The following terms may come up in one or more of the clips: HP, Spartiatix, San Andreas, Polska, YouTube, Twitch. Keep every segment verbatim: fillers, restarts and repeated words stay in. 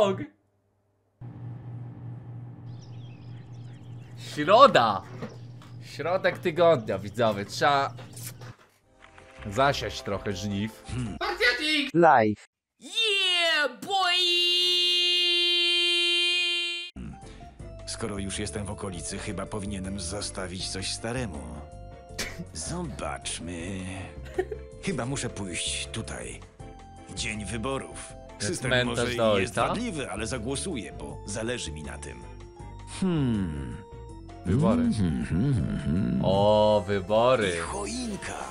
dog! Środa! Środek tygodnia, widzowie, trzeba zasiać trochę żniw. Spartiatix! Live! Yeah, boy! Skoro już jestem w okolicy, chyba powinienem zostawić coś staremu. Zobaczmy. Chyba muszę pójść tutaj. Dzień wyborów. System może i jest wadliwy, ale zagłosuję, bo zależy mi na tym. Hmm. Wybory. O, wybory. Choinka.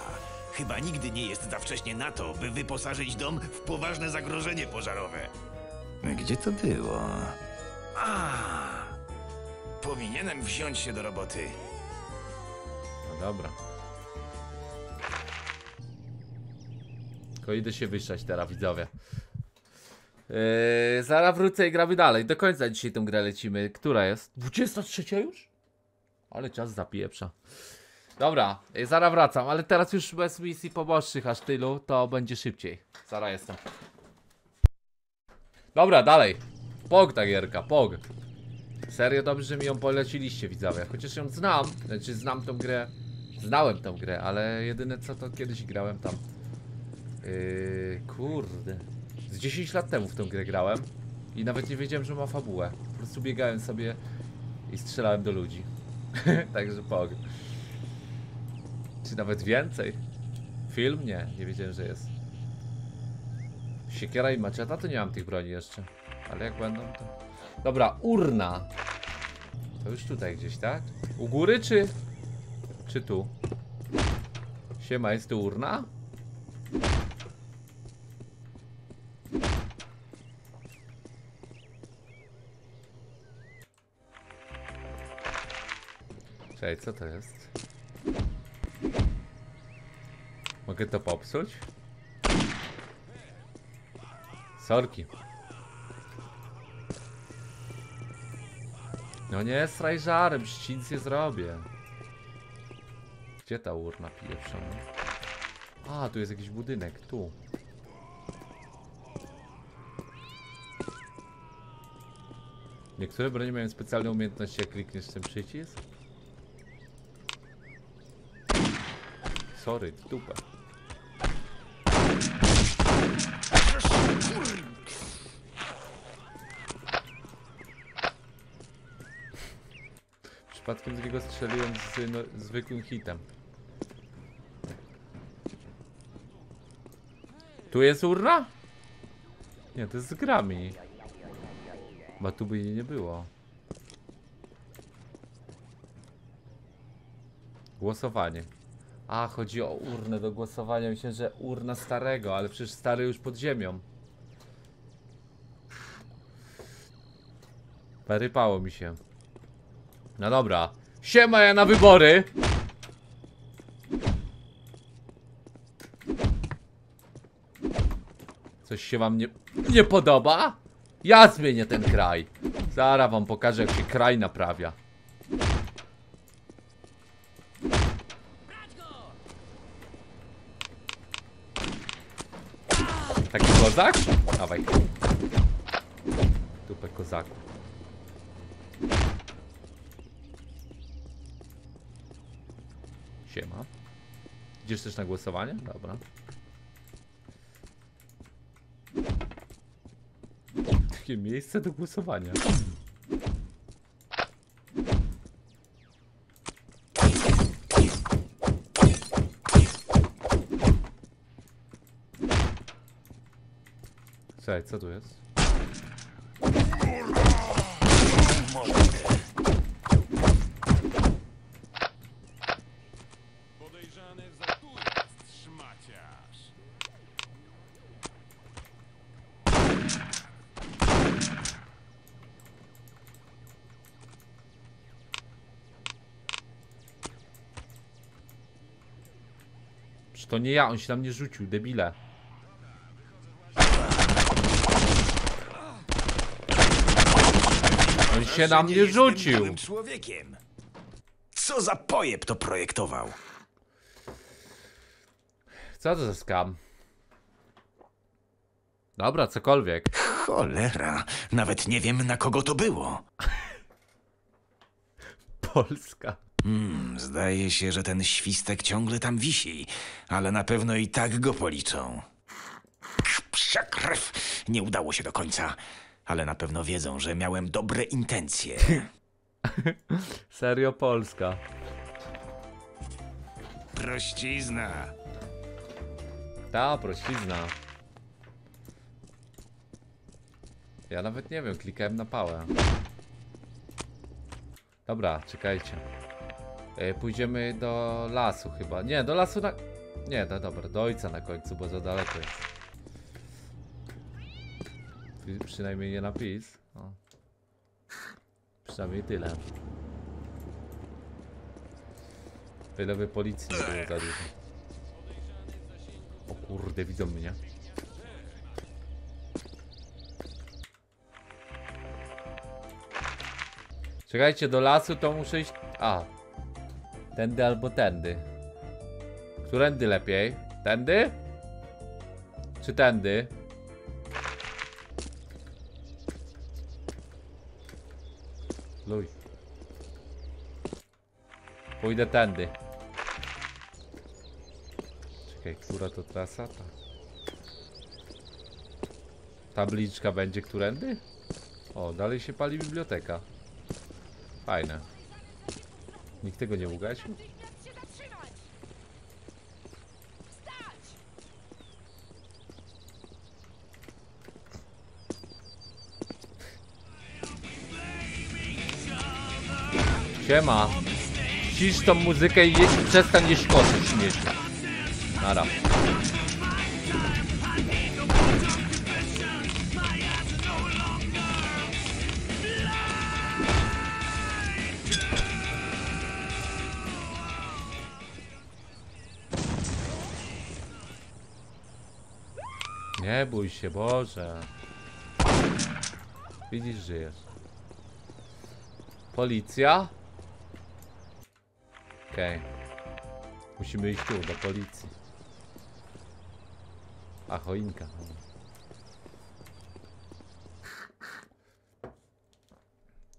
Chyba nigdy nie jest za wcześnie na to, by wyposażyć dom w poważne zagrożenie pożarowe. Gdzie to było? A. Powinienem wziąć się do roboty. No dobra. Tylko idę się wyszczać teraz, widzowie. Yy, zaraz wrócę i gramy dalej. Do końca dzisiaj tą grę lecimy. Która jest? dwudziesta trzecia już? Ale czas zapieprza. Dobra, yy, zaraz wracam. Ale teraz już bez misji pobocznych aż tylu, to będzie szybciej. Zaraz jestem. Dobra, dalej. Pog ta gierka, pog. Serio dobrze, że mi ją poleciliście, widzowie. Chociaż ją znam, znaczy znam tą grę. Znałem tą grę, ale jedyne co to kiedyś grałem tam. Yy, kurde. Z dziesięć lat temu w tą grę grałem. I nawet nie wiedziałem, że ma fabułę. Po prostu biegałem sobie i strzelałem do ludzi. Także pog. Czy nawet więcej? Film? Nie, nie wiedziałem, że jest. Siekiera i maczeta? To nie mam tych broni jeszcze. Ale jak będą to... Dobra, urna. To już tutaj gdzieś, tak? U góry czy... Czy tu? Siema, jest tu urna? Cześć, co to jest? Mogę to popsuć? Sorki. No nie, straj żarem, nic nie zrobię. Gdzie ta urna pierwsza? A, tu jest jakiś budynek, tu. Niektóre broni mają specjalne umiejętności, jak klikniesz ten przycisk. Sorry, dupa. Przypadkiem drugiego strzeliłem z no, zwykłym hitem. Tu jest urna? Nie, to jest z grami. Bo tu by jej nie było. Głosowanie. A, chodzi o urnę do głosowania. Myślę, że urna starego, ale przecież stary już pod ziemią. Parypało mi się. No dobra, siema, ja na wybory. Coś się wam nie, nie podoba? Ja zmienię ten kraj. Zaraz wam pokażę, jak się kraj naprawia. Taki kozak? Dawaj. Dupę kozaku. Siema. Idziesz też na głosowanie? Dobra. Takie miejsce do głosowania. Słuchaj, co tu jest? To nie ja, on się na mnie rzucił, debile. On się na mnie rzucił. Co za pojeb to projektował? Co to za skam? Dobra, cokolwiek. Cholera, nawet nie wiem, na kogo to było. Polska. Hmm, zdaje się, że ten świstek ciągle tam wisi, ale na pewno i tak go policzą. Psia krew, nie udało się do końca, ale na pewno wiedzą, że miałem dobre intencje. Serio Polska. Prościzna. Ta, prościzna. Ja nawet nie wiem, klikałem na pałę. Dobra, czekajcie. E, pójdziemy do lasu chyba. Nie, do lasu na... Nie, no dobra, do ojca na końcu, bo za daleko jest. Przynajmniej nie napis. O. Przynajmniej tyle. Bylewy policji nie było za dużo. O kurde, widzą mnie. Czekajcie, do lasu to muszę iść... A. Tędy albo tędy. Którędy lepiej? Tędy? Czy tędy? Luj. Pójdę tędy. Czekaj, która to trasa? Ta. Tabliczka będzie którędy? O, dalej się pali biblioteka. Fajne. Nikt tego nie ugasił? Siema. Cisz tą muzykę i przestań jeść koty śmieci. Nara. Nie bój się, Boże. Widzisz, żyjesz. Policja? Okej. Okay. Musimy iść tu, do policji. A, choinka.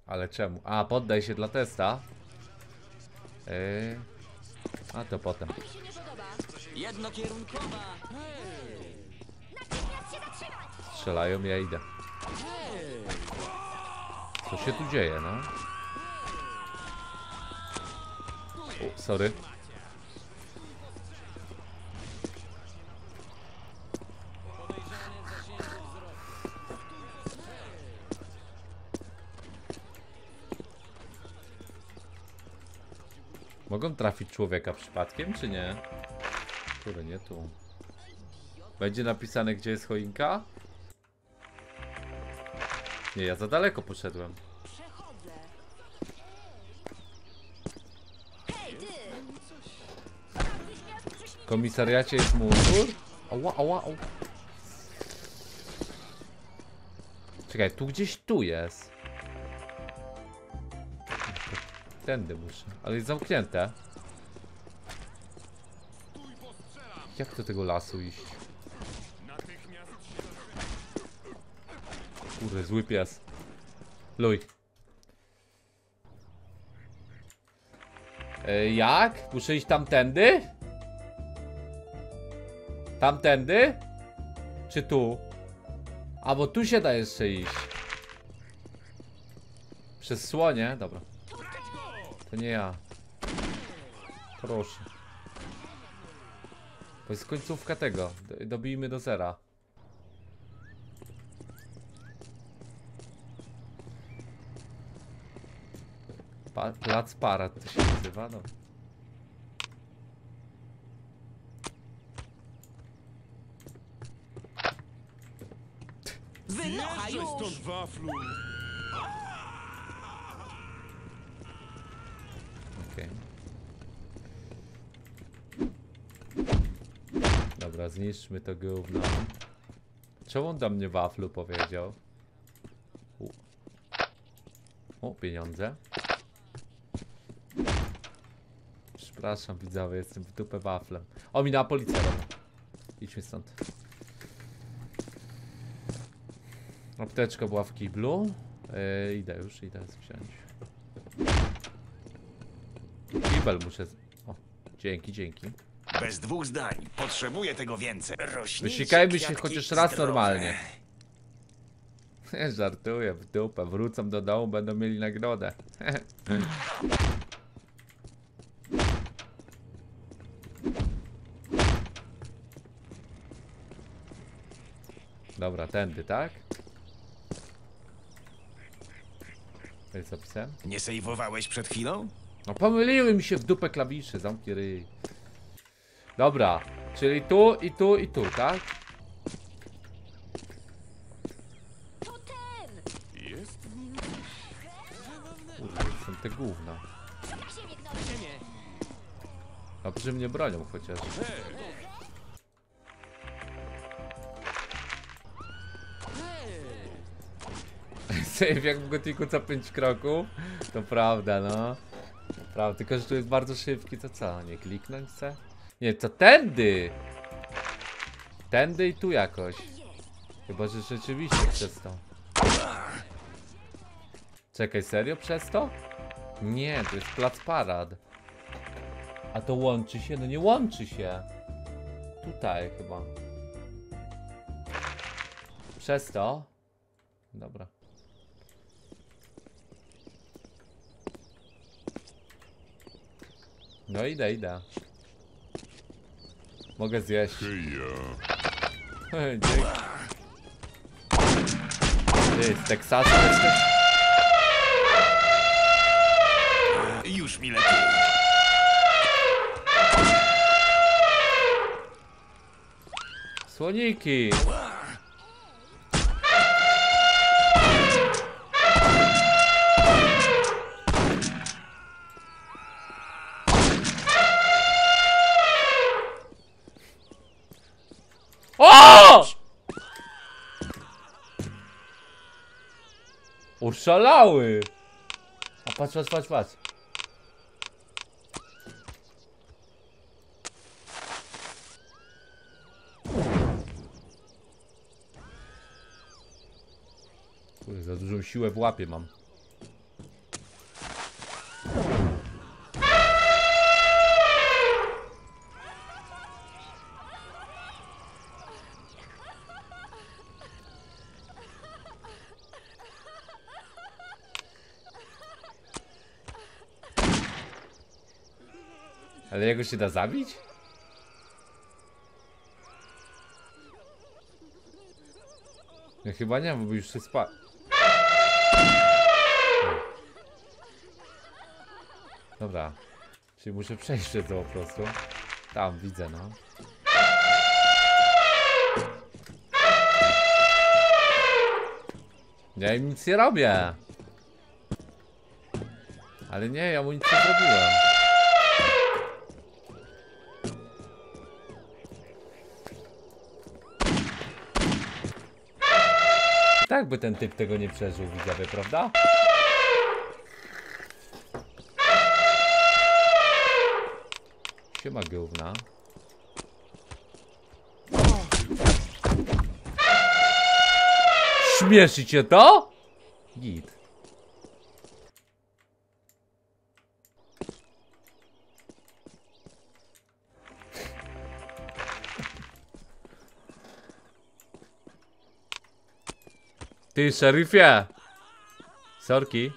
Ale czemu? A, poddaj się dla testa. Yy. A to potem. Jednokierunkowa. Strzelają, ja idę. Co się tu dzieje, no? O, sorry. Mogą trafić człowieka przypadkiem, czy nie? Który nie tu. Będzie napisane, gdzie jest choinka? Nie, ja za daleko poszedłem. W komisariacie jest mur. Ała, ała, ała. Czekaj, tu gdzieś tu jest. Tędy muszę, ale jest zamknięte. Jak do tego lasu iść? Kurde, zły pies. Luj. E, jak? Muszę iść tamtędy? Tamtędy? Czy tu? A bo tu się da jeszcze iść. Przez słonie? Dobra. To nie ja. Proszę. To jest końcówka tego. Dobijmy do zera. Pa, plac parad to się nazywa, no. Wynocha już! Okej. Dobra, zniszczmy to gówno. Czemu on do mnie waflu powiedział? U. O, pieniądze. Przepraszam widzowie, jestem w dupę waflem. O, minęła policja. Idźmy stąd. Apteczka była w kiblu. Yy, idę już, idę wziąć. Kibel muszę... O, dzięki, dzięki. Bez dwóch zdań. Potrzebuję tego więcej. Rośnijcie, wysikajmy się chociaż raz zdrowe. Normalnie. Żartuję, w dupę. Wrócą do domu, będą mieli nagrodę. Dobra, tędy, tak? To jest opisem? Nie sejwowałeś przed chwilą? No pomyliły mi się w dupę klawisze, zamknij ryj. Dobra, czyli tu i tu i tu, tak? To ten! Jest w nim. Są te gówna. Dobrze mnie bronią chociaż. Save jak w gotiku co pięć kroków. To prawda, no. Prawda, tylko że tu jest bardzo szybki, to co? Nie kliknąć chcę? Nie, to tędy! Tędy i tu jakoś. Chyba, że rzeczywiście przez to. Czekaj, serio? Przez to? Nie, to jest plac parad. A to łączy się? No nie łączy się. Tutaj chyba. Przez to? Dobra. No idę, idę. Mogę zjeść. Dzięki. Ty, z Teksasu jesteś? Już mi lepiej. Słoniki. Szalały! A patrz, patrz, patrz, patrz. Kurde, za dużą siłę w łapie mam. Ale jego się da zabić? Ja chyba nie, bo już się spadł. Dobra. Czyli muszę przejść przez to po prostu. Tam widzę, no. Ja im nic nie robię. Ale nie, ja mu nic nie zrobiłem. Tak by ten typ tego nie przeżył, widzowie, prawda? Siema gówna. Śmieszy cię to? Git. Ty, szeryfie! Sorki.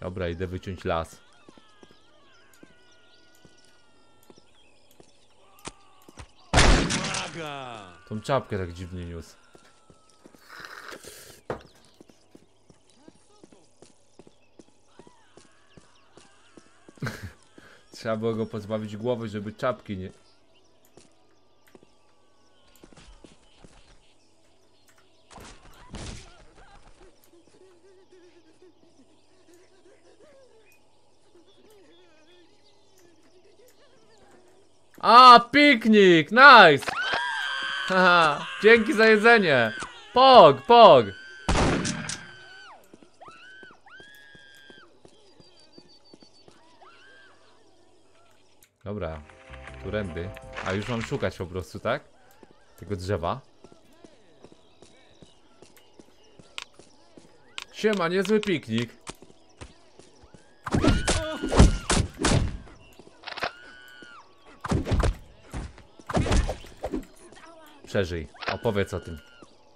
Dobra, idę wyciąć las. Tą czapkę tak dziwnie niósł. Trzeba było go pozbawić głowy, żeby czapki nie... A, piknik! Nice! Haha, dzięki za jedzenie! Pog, pog! Dobra, tu ręby. A już mam szukać po prostu, tak? Tego drzewa. Siema, niezły piknik. Przeżyj, opowiedz o tym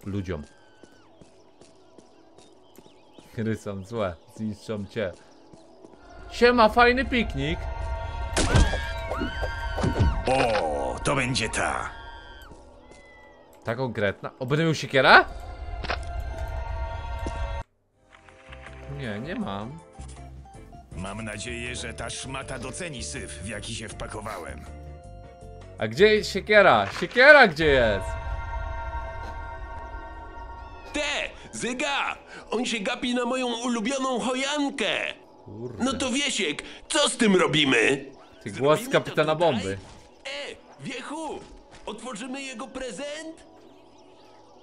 ludziom. Gry są złe, zniszczą cię. Siema, fajny piknik. O, to będzie ta. Ta konkretna. O, będę miał siekierę? Nie, nie mam. Mam nadzieję, że ta szmata doceni syf, w jaki się wpakowałem. A gdzie jest siekiera? Siekiera gdzie jest? Te! Zyga! On się gapi na moją ulubioną chojankę! Kurde. No to Wiesiek, co z tym robimy? Ty głos z kapitana bomby. E, Wiechu! Otworzymy jego prezent?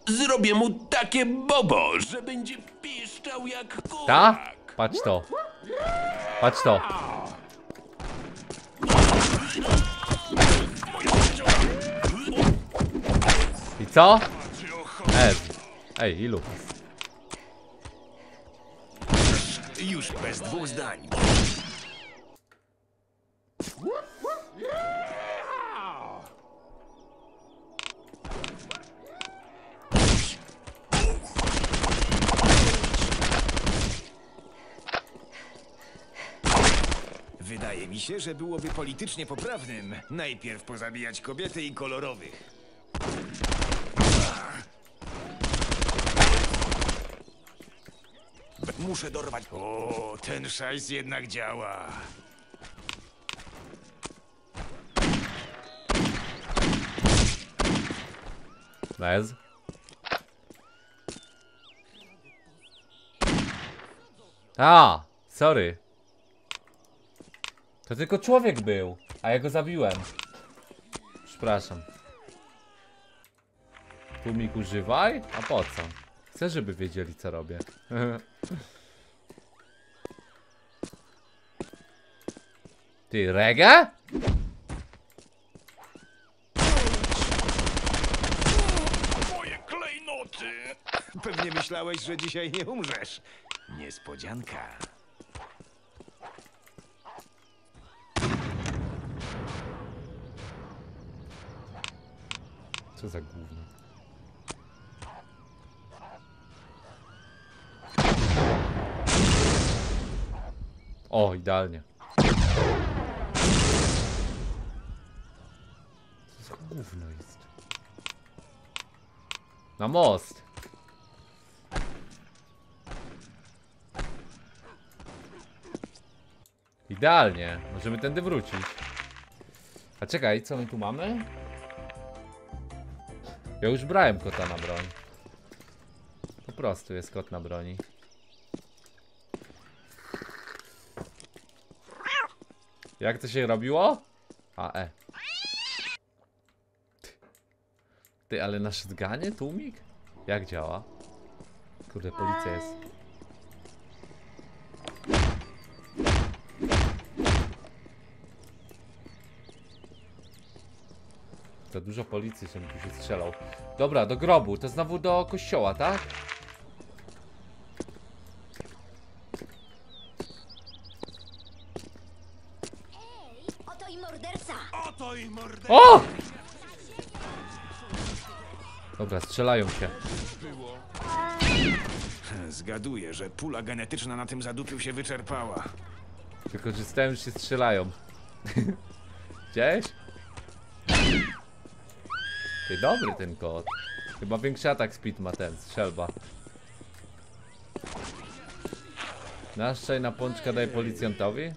Zrobię mu takie bobo, że będzie piszczał jak kurak. Ta? Patrz to. Patrz to. I co? Ej, ej, ilu? Już bez dwóch zdań. Wydaje mi się, że byłoby politycznie poprawnym najpierw pozabijać kobiety i kolorowych. Muszę dorwać. O, ten szajs jednak działa. Nice. A, sorry. To tylko człowiek był, a ja go zabiłem. Przepraszam. Tłumik używaj? A po co? Chcę, żeby wiedzieli, co robię. Ty, reggae? Moje klejnoty! Pewnie myślałeś, że dzisiaj nie umrzesz. Niespodzianka. Co za gówno. O, idealnie. Co za gówno jest. Na most. Idealnie. Możemy tędy wrócić. A czekaj, co my tu mamy? Ja już brałem kota na broń. Po prostu jest kot na broni. Jak to się robiło? A, e. Ty, ale na shotgunie tłumik? Jak działa? Kurde, policja jest. Za dużo policji się tu się strzelał. Dobra, do grobu, to znowu do kościoła, tak? Oto i morderca! Oto i morderca! O! Dobra, strzelają się. Zgaduję, że pula genetyczna na tym zadupiu się wyczerpała. Wykorzystałem, że się strzelają. Gdzieś? Ty, dobry ten kot. Chyba większy atak speed ma ten, strzelba. Naszczaj na pączka daj policjantowi.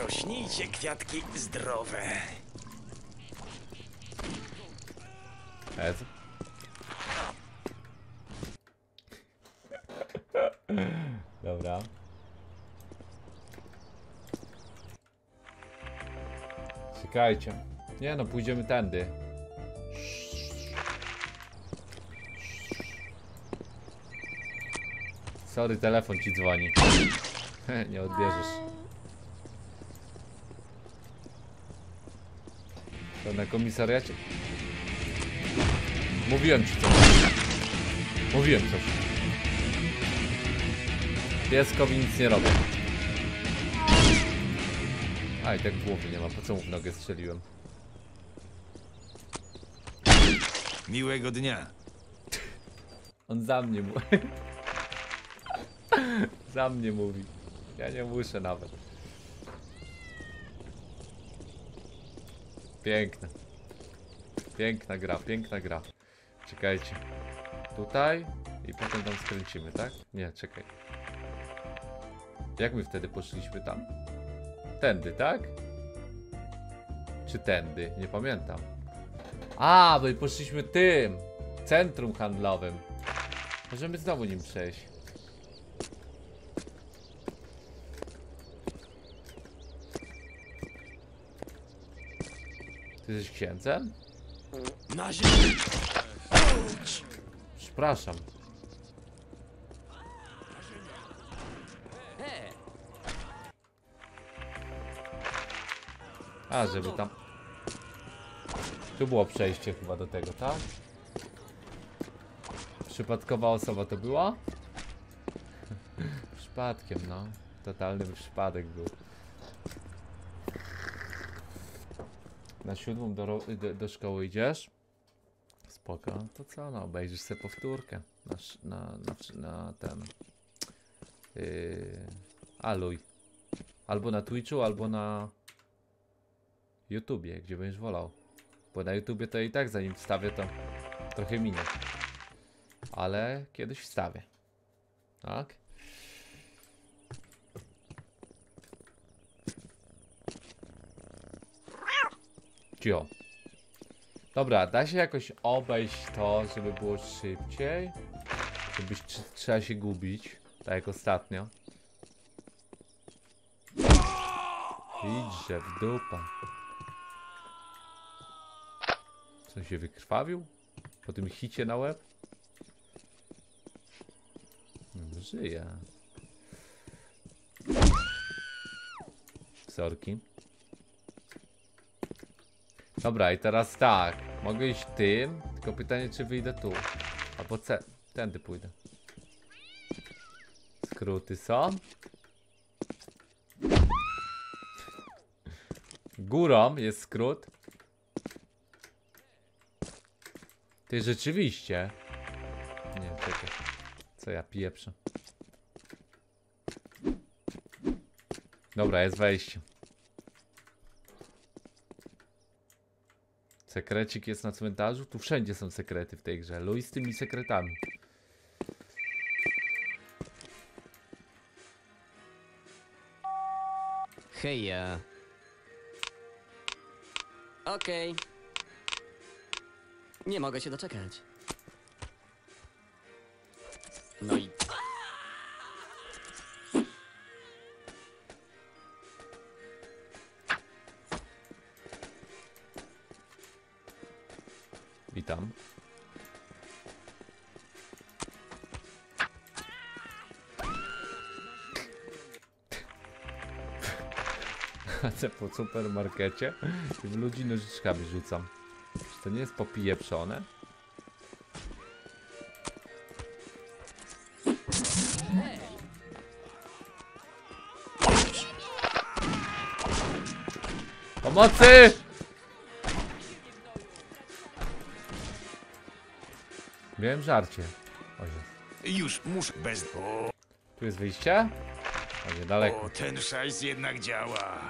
Rośnijcie kwiatki zdrowe. Ez. Dobra. Czekajcie. Nie no, pójdziemy tędy. Sorry, telefon ci dzwoni. Nie odbierzesz. To na komisariacie. Mówiłem ci coś. Mówiłem coś. Pieskowi nic nie robię. A i tak głowy nie ma, po co mu w nogę strzeliłem? Miłego dnia. On za mnie mówi. Za mnie mówi. Ja nie muszę nawet. Piękna. Piękna gra, piękna gra. Czekajcie. Tutaj i potem tam skręcimy, tak? Nie, czekaj. Jak my wtedy poszliśmy tam? Tędy, tak? Czy tędy? Nie pamiętam. A, bo i poszliśmy tym centrum handlowym. Możemy znowu nim przejść. Ty jesteś księdzem? Na ziemię! Przepraszam. A, żeby tam... Tu było przejście chyba do tego, tak? Przypadkowa osoba to była? Przypadkiem, no. Totalny przypadek był. Na siódmą do, do, do szkoły idziesz? Spoko, no to co, no obejrzysz sobie powtórkę. Na, na, na, na ten... Yy, aluj. Albo na Twitchu, albo na... YouTubie, gdzie będziesz wolał. Bo na YouTubie to i tak zanim wstawię, to trochę minie. Ale kiedyś wstawię. Tak? Cio. Dobra, da się jakoś obejść to, żeby było szybciej? Żeby trzeba się gubić, tak jak ostatnio. Idźże w dupa. Co się wykrwawił? Po tym hicie na łeb? No, żyje. Sorki. Dobra, i teraz tak. Mogę iść tym, tylko pytanie, czy wyjdę tu. A po C. Tędy pójdę. Skróty są. Górą jest skrót. Ty rzeczywiście. Nie, czekaj. Co ja pieprzę? Dobra, jest wejście. Sekrecik jest na cmentarzu? Tu wszędzie są sekrety w tej grze. Luj z tymi sekretami. Heja. Okej. Okay. Nie mogę się doczekać. No i... Witam. Po supermarkecie w ludzi nożyczkami rzucam. Czy to nie jest popijeprzone? Pomocy! Miałem żarcie. Już muszę bez... Tu jest wyjście? O, niedaleko. O, ten szajs jednak działa.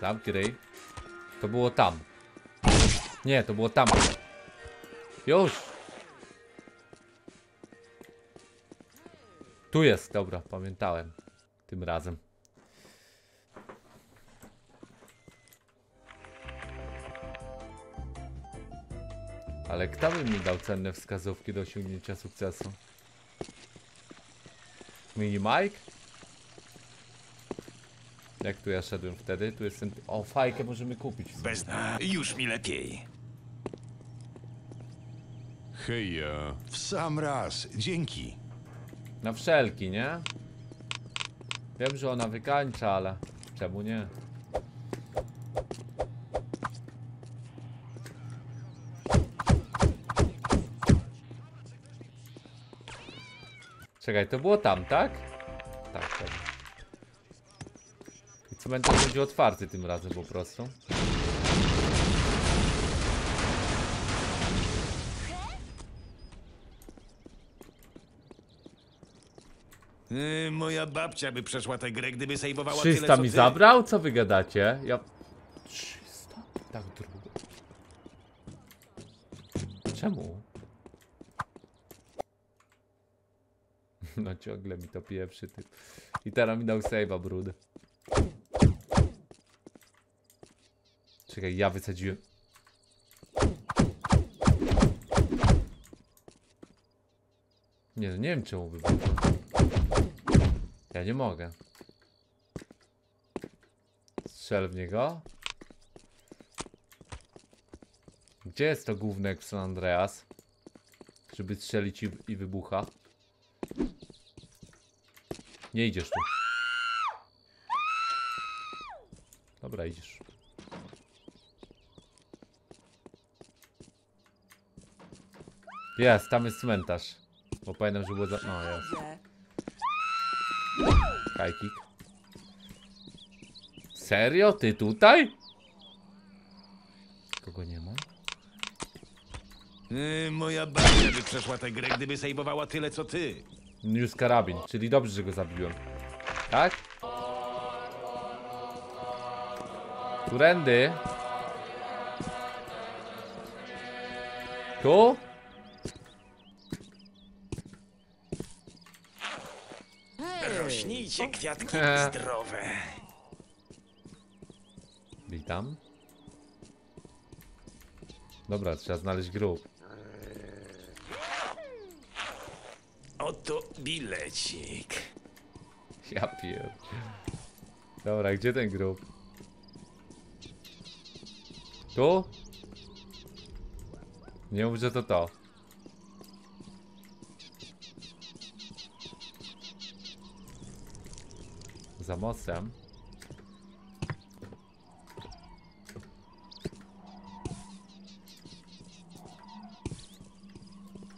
Zamknij ryj. To było tam. Nie, to było tam. Już. Tu jest, dobra, pamiętałem. Tym razem. Ale kto by mi dał cenne wskazówki do osiągnięcia sukcesu? Mini Mike? Jak tu ja szedłem wtedy? Tu jestem... O, fajkę możemy kupić. Bez... Już mi lepiej. Heja. W sam raz. Dzięki. Na wszelki, nie? Wiem, że ona wykańcza, ale... Czemu nie? Czekaj, to było tam, tak? Tak, tak. I cmentarz będzie otwarty tym razem po prostu. Yy, moja babcia by przeszła tę grę, gdyby sejwowała tyle, co ty. trzysta mi zabrał? Co wy gadacie? Ja... trzysta? Tak drogo. Czemu? No ciągle mi to pierwszy typ. I teraz mi dał save'a, brud. Czekaj, ja wysadziłem. Nie, nie wiem czemu wybuchło. Ja nie mogę. Strzel w niego. Gdzie jest to gówno San Andreas? Żeby strzelić i, i wybucha. Nie idziesz tu. Dobra, idziesz. Jest, tam jest cmentarz. Bo pamiętam, że było za... No, jest. High kick. Serio? Ty tutaj? Kogo nie ma? Yy, moja babcia by przeszła tę grę, gdyby sejwowała tyle, co ty. News karabin, czyli dobrze, że go zabiłem. Tak? Którędy? Tu? Rośnijcie kwiatki zdrowe. Witam. Dobra, trzeba znaleźć grób. Oto bilecik. Ja pierdolę. Dobra, gdzie ten grób? Tu? Nie mów, że to to. Za mostem.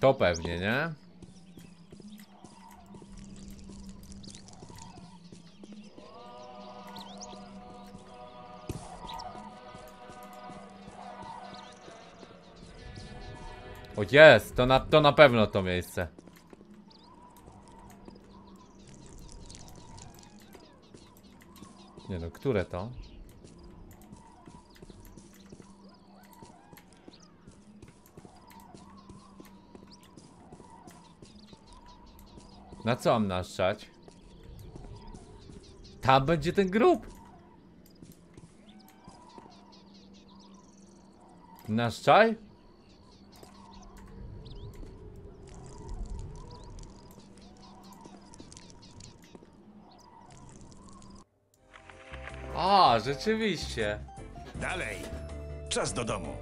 To pewnie, nie? O jest, to na, to na pewno to miejsce. Nie no, które to? Na co mam naszczać? Tam będzie ten grób. Naszczaj? A, rzeczywiście. Dalej. Czas do domu.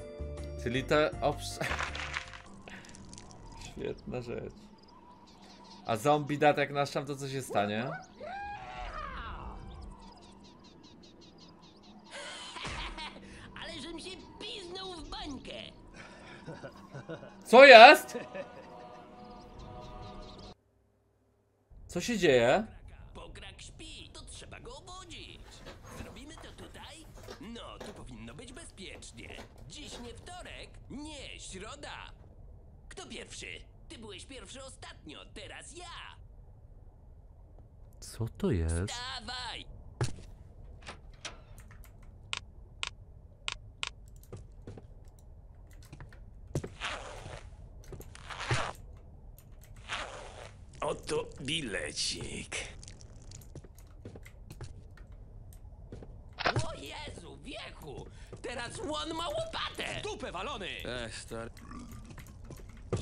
Czyli to obs... Świetna rzecz. A zombie dat jak naszam, to co się stanie? Ale żem się piznął w bańkę. Co jest? Co się dzieje? Pokrak śpi, to trzeba go obudzić. Zrobimy to tutaj? No, tu powinno być bezpiecznie. Dziś nie wtorek, nie środa. Kto pierwszy? Ty byłeś pierwszy ostatnio, teraz ja. Co to jest? Dawaj. Oto bilecik. O Jezu, wieku! Teraz łon ma łopatę! W dupę walony! Ech, stary.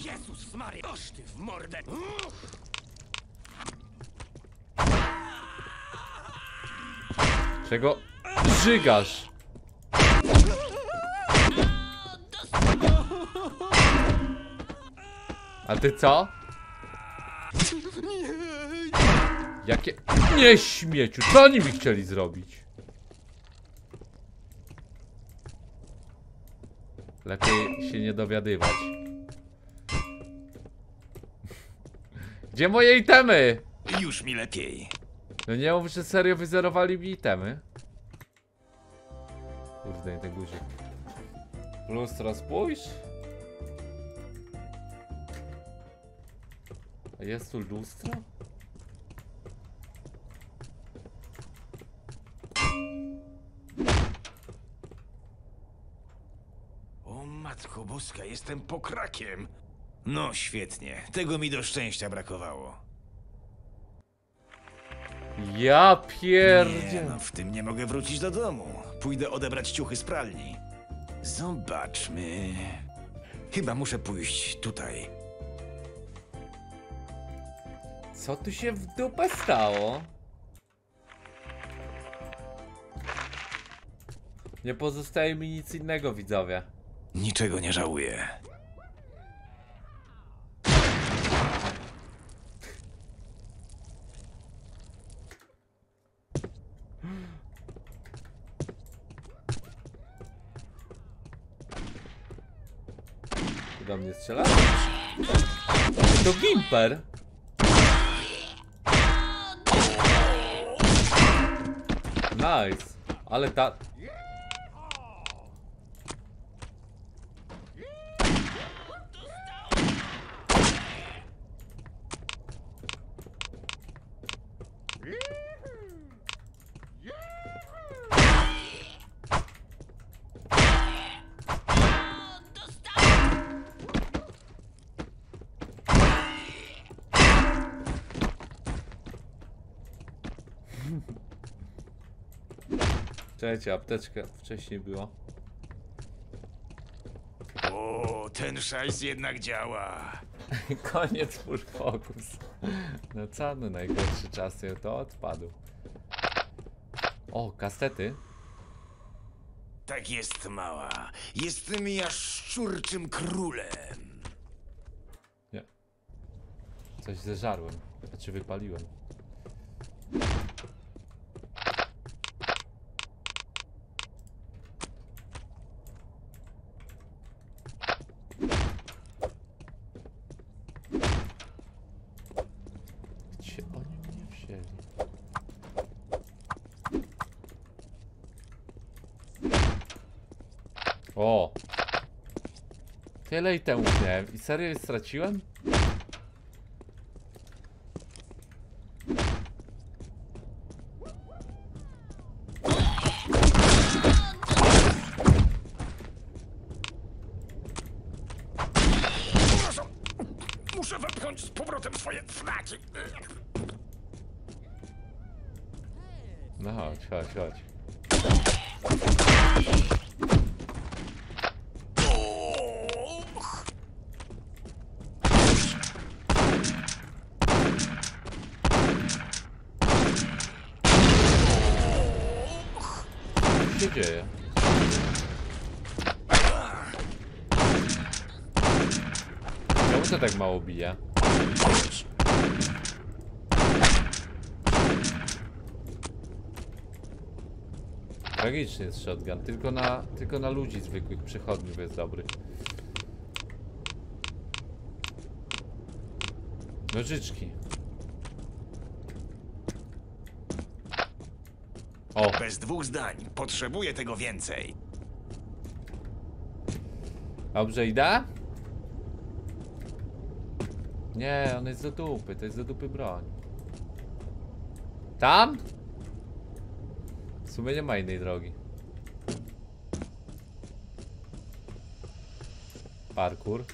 Jezus Maria! Koszty w mordę! Czego żygasz? A ty co? Jakie... Nie śmieciu! Co oni mi chcieli zrobić? Lepiej się nie dowiadywać. Gdzie moje itemy? Już mi lepiej. No nie mów, że serio wyzerowali mi itemy. Kurde, nie ten guzik. Lustro, spójrz. A jest tu lustro? O matko boska, jestem pokrakiem. No świetnie, tego mi do szczęścia brakowało. Ja pierdzie... No w tym nie mogę wrócić do domu. Pójdę odebrać ciuchy z pralni. Zobaczmy... Chyba muszę pójść tutaj. Co tu się w dupę stało? Nie pozostaje mi nic innego, widzowie. Niczego nie żałuję. Do mnie strzela? To Gimper! Nice! Ale ta... Czekajcie, apteczka wcześniej była. O, ten szajs jednak działa. Koniec full focus. No co, no najgorszy czas to odpadł. O, kasety. Tak jest, mała. Jestem ja szczurczym królem. Nie. Coś zeżarłem. Znaczy wypaliłem. O! Tyle i temu miałem. I serio je straciłem? Muszę wepchnąć z powrotem swoje flaki. No chodź, chodź, chodź. Dzieje. Czemu to tak mało bije? Tragiczny jest shotgun, tylko na, tylko na ludzi zwykłych przechodniów jest dobry. Nożyczki. O. Bez dwóch zdań. Potrzebuję tego więcej. Dobrze, idę? Nie, on jest do dupy. To jest do dupy broń. Tam? W sumie nie ma innej drogi. Parkour.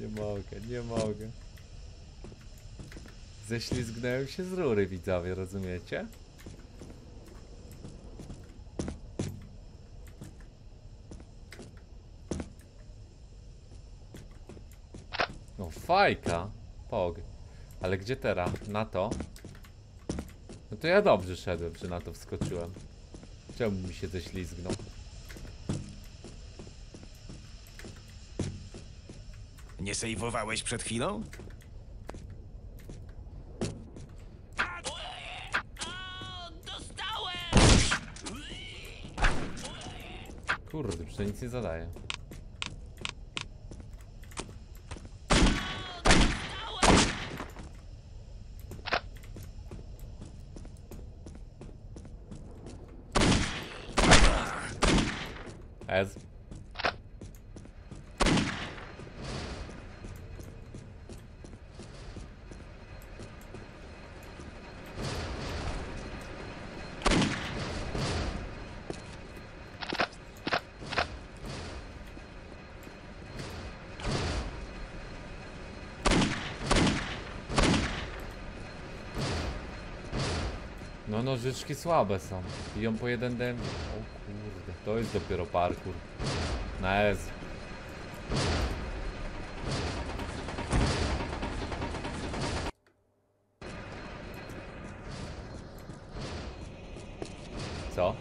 Nie mogę, nie mogę. Ześlizgnąłem się z rury, widzowie, rozumiecie? No fajka, pog. Ale gdzie teraz? Na to? No to ja dobrze szedłem, że na to wskoczyłem. Czemu mi się ześlizgnął? Nie sejwowałeś przed chwilą? Kurde, przecież to nic nie zadaje. Ez. No nożyczki słabe są. Biją po jeden dęb. O kurde, to jest dopiero parkour. Na S. Co?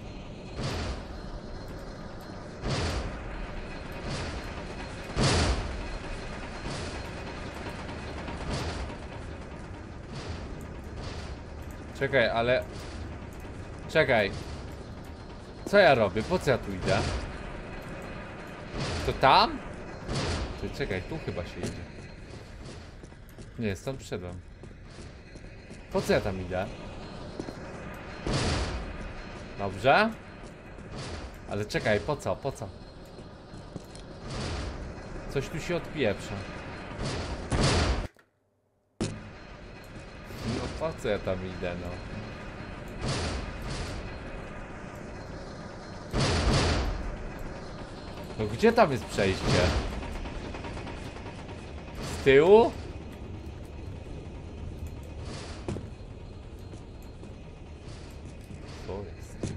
Czekaj, ale... Czekaj. Co ja robię? Po co ja tu idę? To tam? Ty, czekaj, tu chyba się idzie. Nie, stąd przyszedłem. Po co ja tam idę? Dobrze? Ale czekaj, po co? Po co? Coś tu się odpieprza. No po co ja tam idę, no? No gdzie tam jest przejście? Z tyłu? Co jest?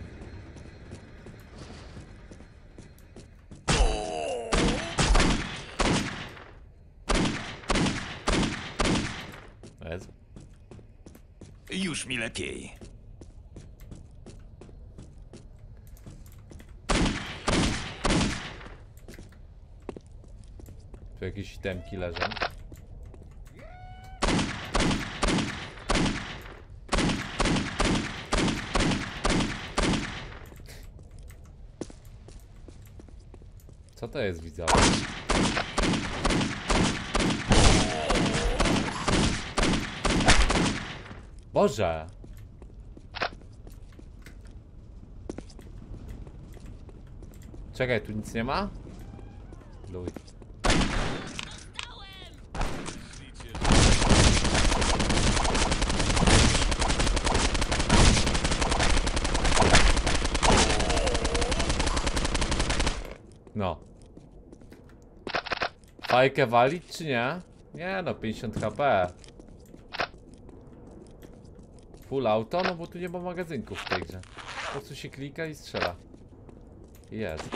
Jezu. Już mi lepiej. Tu jakieś itemki leżą. Co to jest, widzowie? Boże! Czekaj, tu nic nie ma? Luj. No. Fajkę walić czy nie? Nie no, pięćdziesiąt HP. Full auto, no bo tu nie ma magazynków w tej grze. Po prostu się klika i strzela. Jest.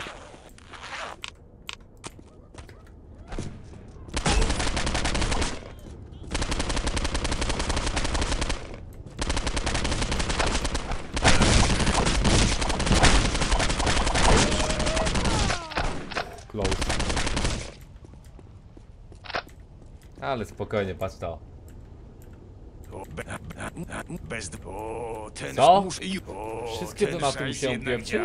Ale spokojnie, patrz to. Co? Wszystkie donaty mi się opieprzyć?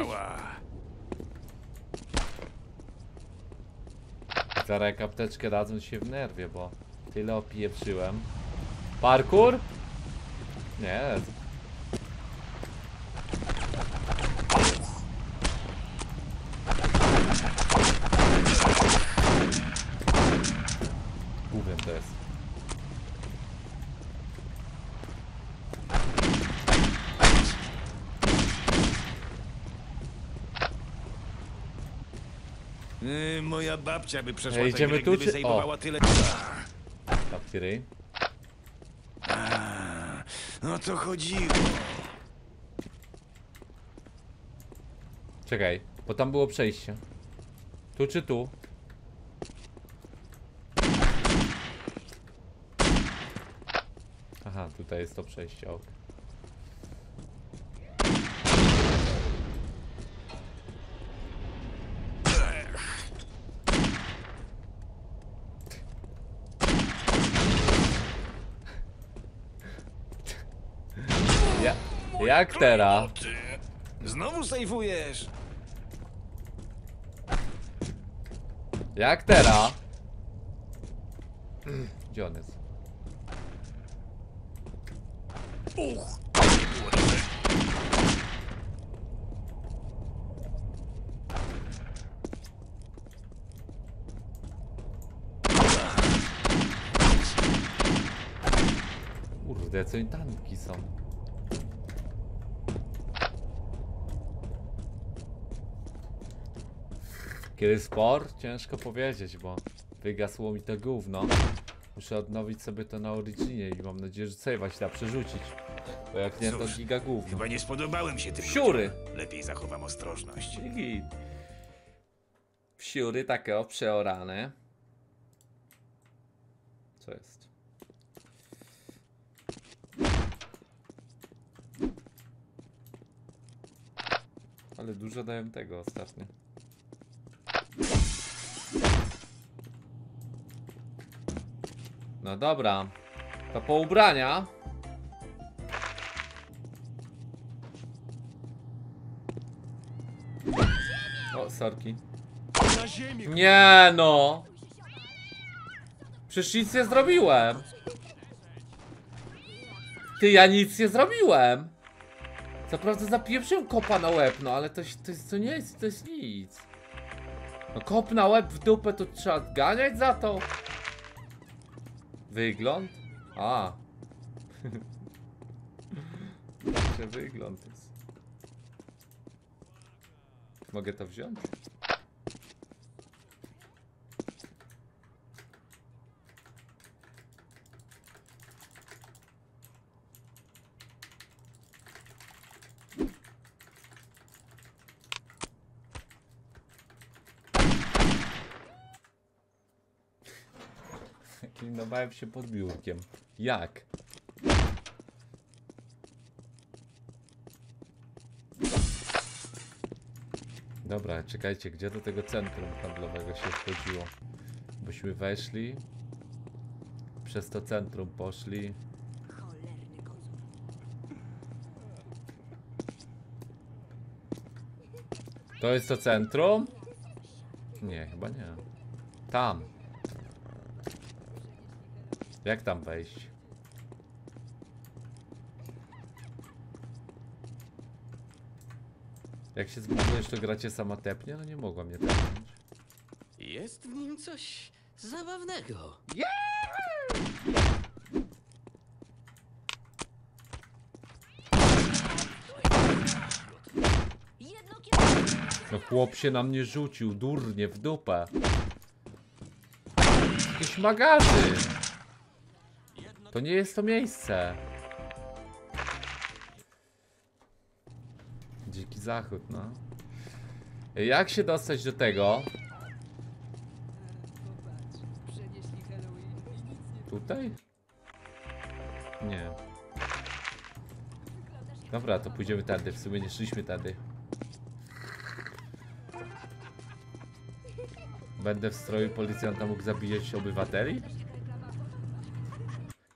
Zaraz jak apteczkę dadzą się w nerwie, bo tyle opieprzyłem. Parkour? Nie. Yy, moja babcia by przeszła tę grę, tu, gdyby zajmowała tyle... Papiery. No to chodziło. Czekaj, bo tam było przejście. Tu czy tu? Aha, tutaj jest to przejście, ok. Jak teraz? Znowu sejfujesz. Jak teraz? Gdzie on jest? Uch. Kurde, co i tanki są. Kiedy sport? Ciężko powiedzieć, bo wygasło mi to gówno. Muszę odnowić sobie to na originie i mam nadzieję, że save'a da przerzucić. Bo jak nie, to giga gówno. Chyba nie spodobałem się tym. Wsiury! Lepiej zachowam ostrożność. I... Wsiury takie przeorane. Co jest? Ale dużo dałem tego ostatnio. No dobra, to po ubrania. O, sorki. Nie no! Przecież nic nie zrobiłem. Ty, ja nic nie zrobiłem. Co prawda zapieprzyłem kopa na łeb, no ale to, to, to nie jest, to jest nic. No kop na łeb w dupę to trzeba ganiać za to. Wygląd? A. Także wygląd jest. Mogę to wziąć? Klinowałem się pod biurkiem. Jak? Dobra, czekajcie, gdzie do tego centrum handlowego się wchodziło? Bośmy weszli, przez to centrum poszli. To jest to centrum? Nie, chyba nie. Tam. Jak tam wejść? Jak się zbudujesz, to gracie sama tepnie? No nie mogła mnie tepnąć. Jest w nim coś zabawnego. Yeah! No chłop się na mnie rzucił, durnie, w dupę. Jakiś magazyn. To nie jest to miejsce. Dziki zachód, no. Jak się dostać do tego? Tutaj? Nie. Dobra, to pójdziemy tędy. W sumie nie szliśmy tędy. Będę w stroju policjanta mógł zabijać obywateli?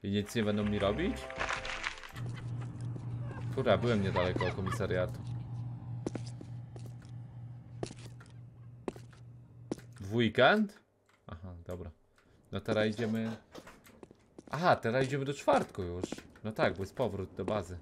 I nic nie będą mi robić? Kurwa, byłem niedaleko od komisariatu. W weekend? Aha, dobra. No teraz idziemy... Aha, teraz idziemy do czwartku już. No tak, bo jest powrót do bazy.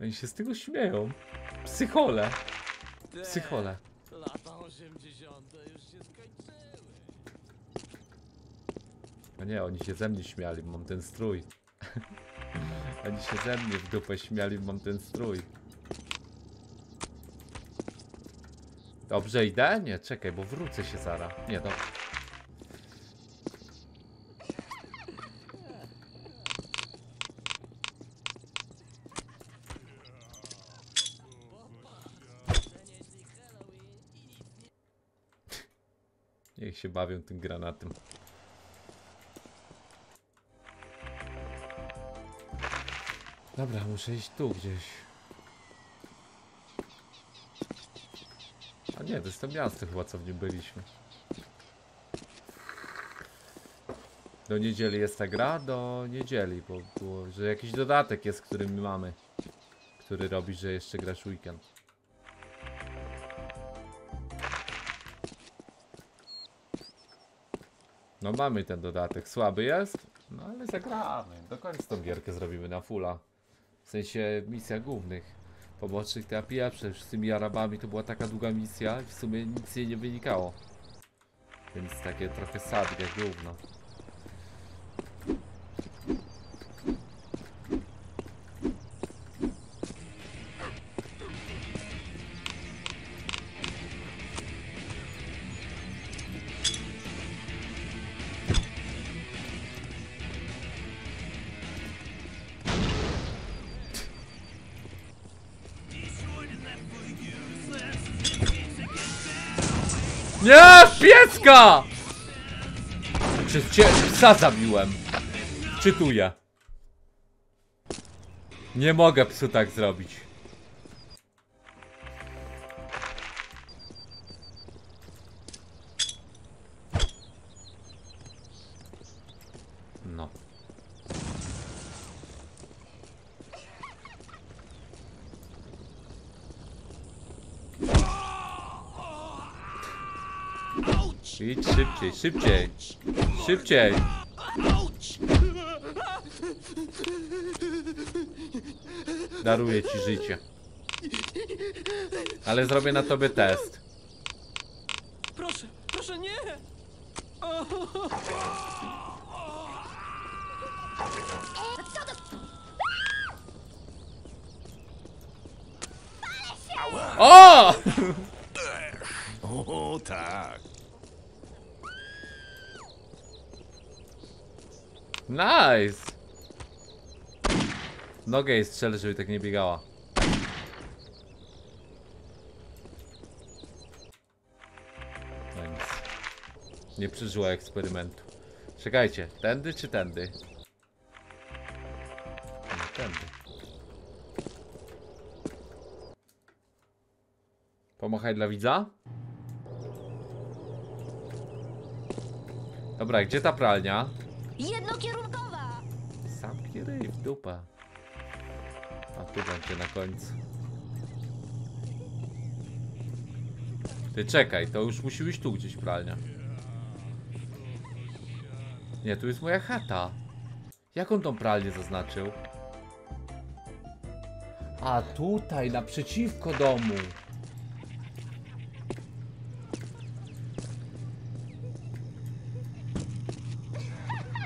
Oni się z tego śmieją. Psychole. Psychole. Lata osiemdziesiąte już się skończyły. No nie, oni się ze mnie śmiali, mam ten strój. Oni się ze mnie w dupę śmiali, mam ten strój. Dobrze idę? Nie, czekaj, bo wrócę się zaraz. Nie, dobrze. Niech się bawią tym granatem. Dobra, muszę iść tu gdzieś. A nie, to jest to miasto chyba, co w nim byliśmy. Do niedzieli jest ta gra, do niedzieli, bo było, że jakiś dodatek jest, który my mamy, który robi, że jeszcze grasz weekend. No mamy ten dodatek, słaby jest, no ale zagramy, do końca tą gierkę zrobimy na fulla. W sensie misja głównych, pobocznych ta pierwsza, z tymi Arabami to była taka długa misja i w sumie nic jej nie wynikało. Więc takie trochę sadgie gówno. Nie, pieska! Czy cię psa zabiłem? Czytuję. Nie mogę psu tak zrobić. No. Idź szybciej, szybciej, szybciej. Daruję ci życie. Ale zrobię na tobie test. Proszę, proszę nie. O! O tak. Nice! Nogę jej strzelę, żeby tak nie biegała. Thanks. Nie przeżyła eksperymentu. Czekajcie, tędy czy tędy? Nie, tędy. Pomachaj dla widza? Dobra, gdzie ta pralnia? Jednokierunkowa! Zamknij ryj w dupę. A tu będzie na końcu. Ty czekaj, to już musi być tu gdzieś pralnia. Nie, tu jest moja chata. Jak on tą pralnię zaznaczył? A tutaj, naprzeciwko domu.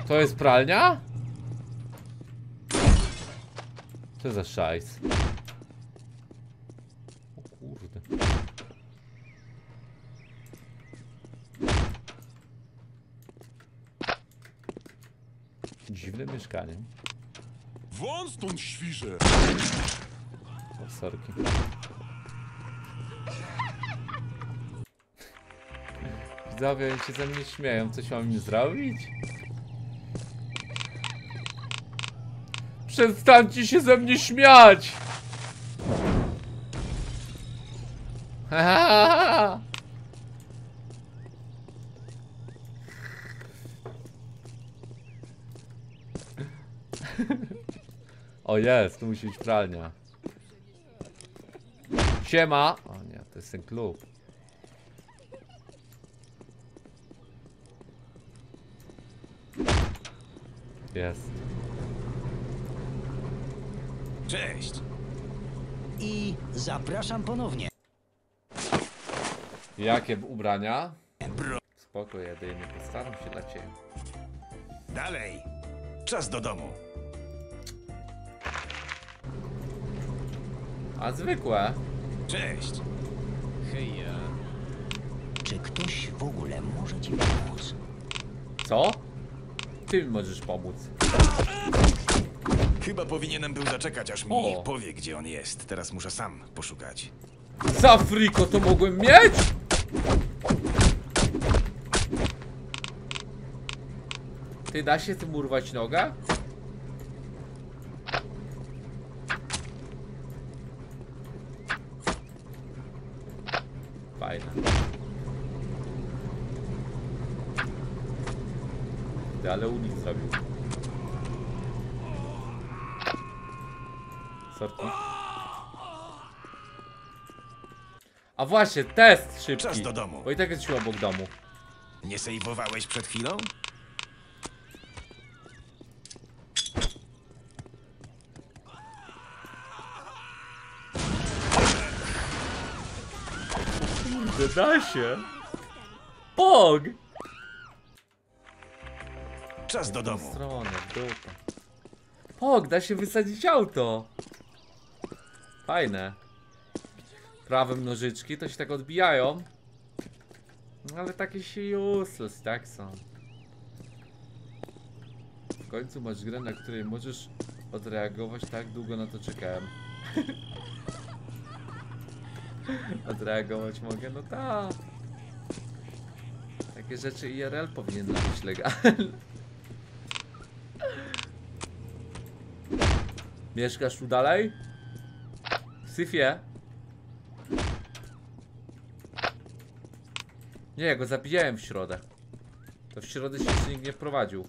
To jest pralnia? Co za szajs? O kurde. Dziwne mieszkanie. Wąt stąd świże! O sorki. Widzowie się ze mnie śmieją, coś mam im zrobić? Przestańcie się ze mnie śmiać! O jest, tu musi być pralnia. Siema! O nie, to jest ten klub. Jest. Cześć! I zapraszam ponownie. Jakie ubrania? Spoko, jedynie postaram się dla ciebie. Dalej! Czas do domu. A zwykłe? Cześć! Heja. Czy ktoś w ogóle może ci pomóc? Co? Ty mi możesz pomóc. Chyba powinienem był zaczekać, aż mi o. powie, gdzie on jest. Teraz muszę sam poszukać. Za friko to mogłem mieć? Ty da się tym urwać nogę? fajne. Ale ulic zrobił. Sorki. A właśnie, test szybki. Czas do domu. Bo i tak jest siła obok domu. Nie sejwowałeś przed chwilą? Da się. Pog! Czas do domu. Stronę, Pog, da się wysadzić auto. Fajne. Prawym nożyczki to się tak odbijają. No ale takie się useless, tak są. W końcu masz grę, na której możesz odreagować, tak długo na to czekałem. Odreagować mogę? No tak. Takie rzeczy I R L powinien być legalne. Mieszkasz tu dalej? W syfie? Nie, ja go zabijałem w środę. To w środę się nikt nie wprowadził.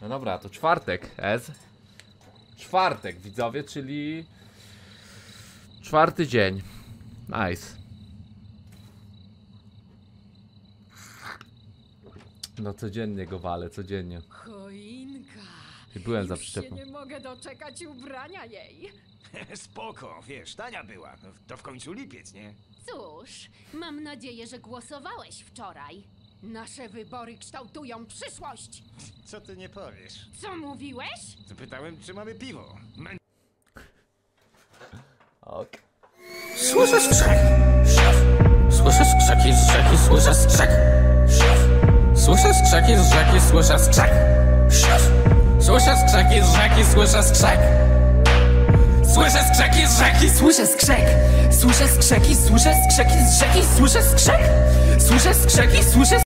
No dobra, to czwartek, Ez. Czwartek, widzowie, czyli... Czwarty dzień. Nice. No codziennie go walę, codziennie. Choinka. I byłem za przyczepą. Nie mogę doczekać ubrania jej. Spoko, wiesz, tania była. To w końcu lipiec, nie? Cóż, mam nadzieję, że głosowałeś wczoraj. Nasze wybory kształtują przyszłość. Co ty nie powiesz? Co mówiłeś? Zapytałem, czy mamy piwo. Men Ok. Słyszę skrzek, szef. Słyszę skrzeki z rzeki, słyszę skrzek, szef. Słyszę skrzeki z rzeki, słyszę skrzek, szef. Słyszę skrzeki z rzeki, słyszę skrzek. Słyszę skrzeki z rzeki, słyszę skrzek. Słyszę skrzeki, słyszę skrzeki z rzeki, słyszę skrzek. Słyszę skrzeki, słyszę